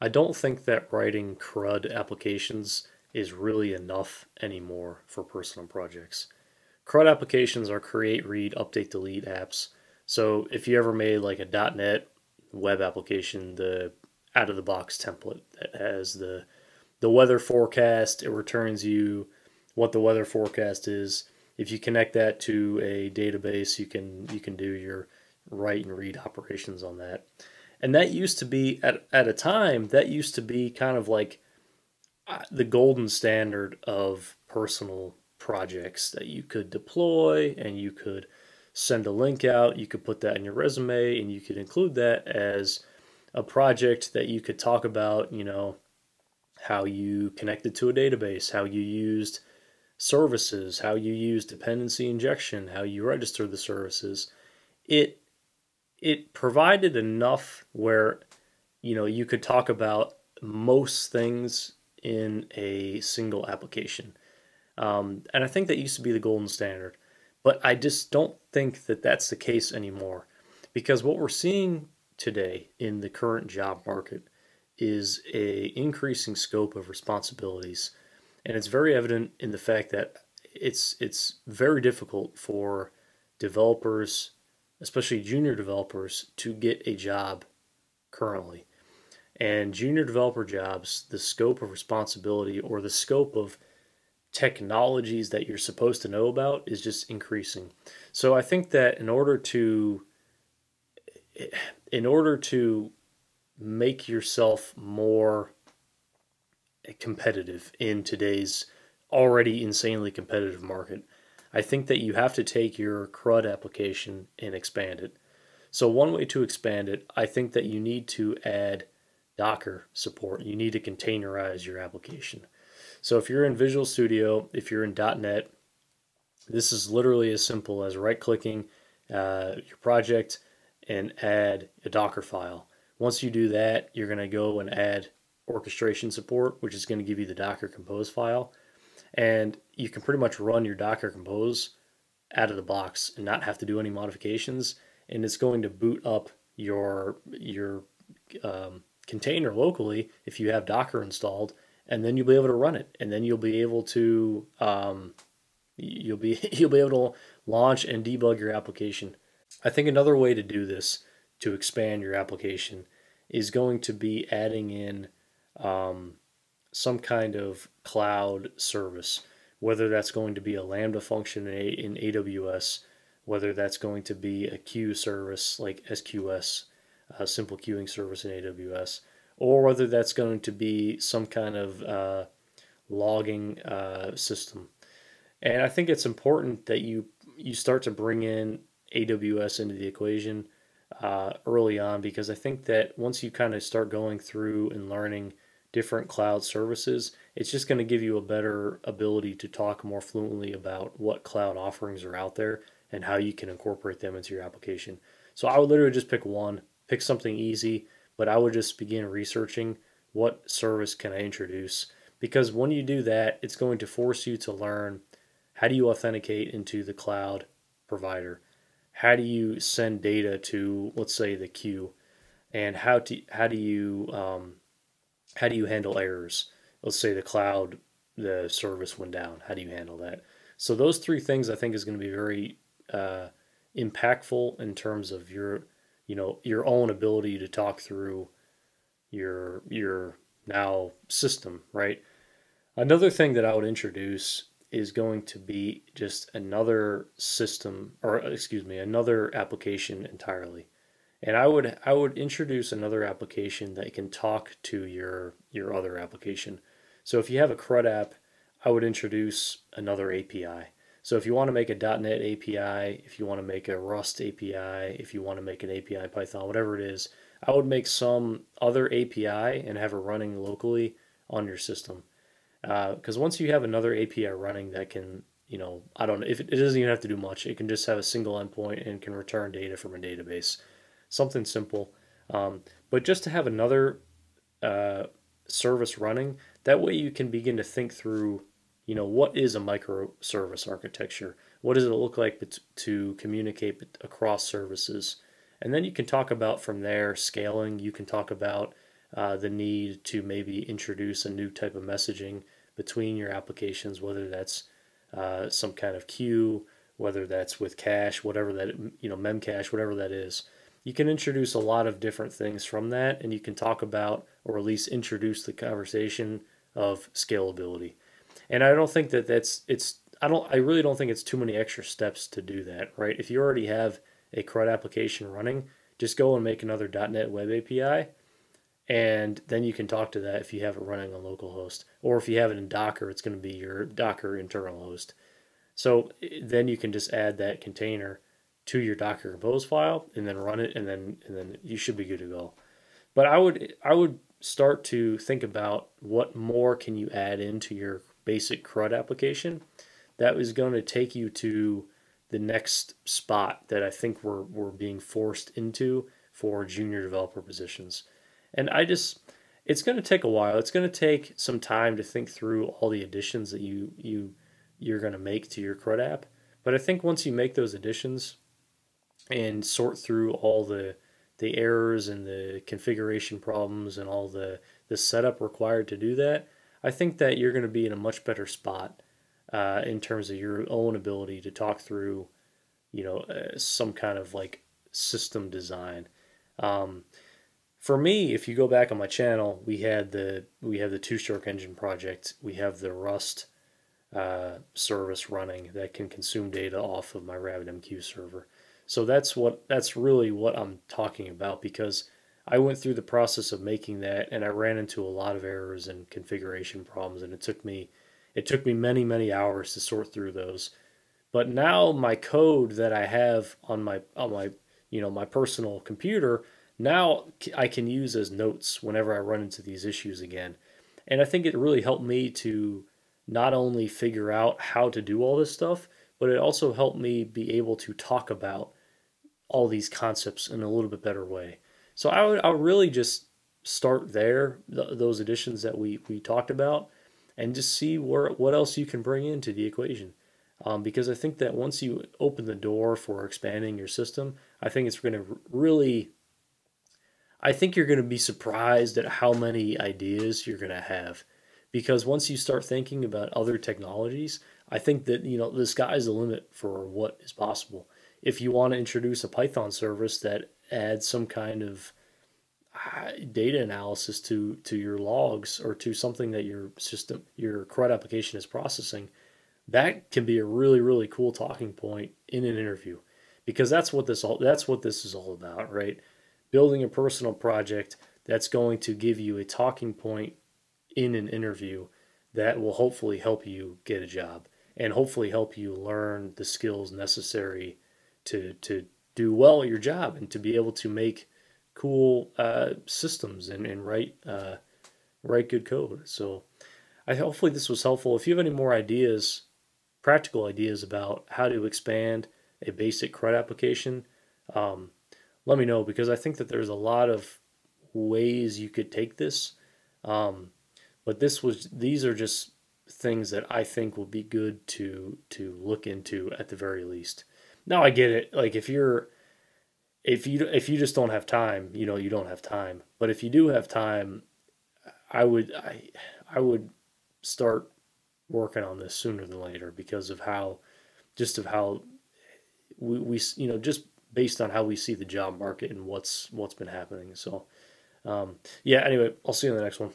I don't think that writing CRUD applications is really enough anymore for personal projects. CRUD applications are create, read, update, delete apps. So if you ever made like a .NET web application, the out-of-the-box template that has the weather forecast, it returns you what the weather forecast is. If you connect that to a database, you can do your write and read operations on that. And that used to be, at a time, that used to be kind of like the golden standard of personal projects that you could deploy and you could send a link out, you could put that in your resume, and you could include that as a project that you could talk about, you know, how you connected to a database, how you used services, how you used dependency injection, how you registered the services. It provided enough where, you know, you could talk about most things in a single application. And I think that used to be the golden standard. But I just don't think that that's the case anymore, because what we're seeing today in the current job market is an increasing scope of responsibilities. And it's very evident in the fact that it's very difficult for developers, especially junior developers, to get a job currently. And junior developer jobs, the scope of responsibility or the scope of technologies that you're supposed to know about is just increasing. So I think that in order to make yourself more competitive in today's already insanely competitive market, I think that you have to take your CRUD application and expand it. So one way to expand it, I think that you need to add Docker support. You need to containerize your application. So if you're in Visual Studio, if you're in .NET, this is literally as simple as right-clicking your project and add a Docker file. Once you do that, you're going to go and add orchestration support, which is going to give you the Docker Compose file. And you can pretty much run your Docker Compose out of the box and not have to do any modifications. And it's going to boot up your container locally if you have Docker installed, and then you'll be able to run it. And then you'll be able to you'll be able to launch and debug your application. I think another way to do this, to expand your application, is going to be adding in some kind of cloud service, whether that's going to be a Lambda function in AWS, whether that's going to be a queue service like SQS, a simple queuing service in AWS, or whether that's going to be some kind of logging system. And I think it's important that you start to bring in AWS into the equation early on, because I think that once you kind of start going through and learning different cloud services, it's just going to give you a better ability to talk more fluently about what cloud offerings are out there and how you can incorporate them into your application. So I would literally just pick one, pick something easy, but I would just begin researching what service can I introduce, because when you do that, it's going to force you to learn how do you authenticate into the cloud provider. How do you send data to, let's say, the queue, and how do you handle errors? Let's say the service went down. How do you handle that? So those three things I think is going to be very impactful in terms of your own ability to talk through your now system, right? Another thing that I would introduce is going to be just another system, or excuse me, another application entirely. And I would introduce another application that can talk to your other application. So if you have a CRUD app, I would introduce another API. So if you want to make a .NET API, if you want to make a Rust API, if you want to make an API Python, whatever it is, I would make some other API and have it running locally on your system. Because once you have another API running that can, you know, I don't know, if it doesn't even have to do much, it can just have a single endpoint and can return data from a database, something simple. But just to have another service running, that way you can begin to think through, you know, what is a microservice architecture? What does it look like to communicate across services? And then you can talk about from there scaling. You can talk about the need to maybe introduce a new type of messaging between your applications, whether that's some kind of queue, whether that's with cache, whatever that, you know, memcache, whatever that is. You can introduce a lot of different things from that, and you can talk about, or at least introduce the conversation of scalability. And I don't think that that's, I really don't think it's too many extra steps to do that, right? If you already have a CRUD application running, just go and make another .NET Web API, and then you can talk to that if you have it running on localhost. Or if you have it in Docker, it's going to be your Docker internal host. So then you can just add that container to your Docker Compose file and then run it, and then you should be good to go. But I would start to think about what more can you add into your basic CRUD application that is going to take you to the next spot that I think we're being forced into for junior developer positions. And it's going to take a while. It's going to take some time to think through all the additions that you're going to make to your CRUD app. But I think once you make those additions and sort through all the errors and the configuration problems and all the setup required to do that, I think that you're going to be in a much better spot in terms of your own ability to talk through, you know, some kind of like system design. For me, if you go back on my channel, we have the Two-Stork engine project. We have the Rust service running that can consume data off of my RabbitMQ server. So that's really what I'm talking about, because I went through the process of making that, and I ran into a lot of errors and configuration problems, and it took me many, many hours to sort through those. But now my code that I have on my you know, my personal computer, now I can use as notes whenever I run into these issues again. And I think it really helped me to not only figure out how to do all this stuff, but it also helped me be able to talk about all these concepts in a little bit better way. So I would really just start there, those additions that we talked about, and just see what else you can bring into the equation. Because I think that once you open the door for expanding your system, I think it's going to really... I think you're going to be surprised at how many ideas you're going to have, because once you start thinking about other technologies, I think that, you know, the sky's the limit for what is possible. If you want to introduce a Python service that adds some kind of data analysis to your logs or to something that your system, your CRUD application is processing, that can be a really, really cool talking point in an interview, because that's what this is all about, right? Building a personal project that's going to give you a talking point in an interview that will hopefully help you get a job and hopefully help you learn the skills necessary to do well at your job and to be able to make cool systems and write good code. So hopefully this was helpful. If you have any more ideas, practical ideas about how to expand a basic CRUD application, let me know, because I think that there's a lot of ways you could take this, but these are just things that I think will be good to look into at the very least. Now I get it, like if you just don't have time, you know, you don't have time. But if you do have time, I would start working on this sooner than later, because of how we you know, just based on how we see the job market and what's been happening. So yeah, anyway, I'll see you in the next one.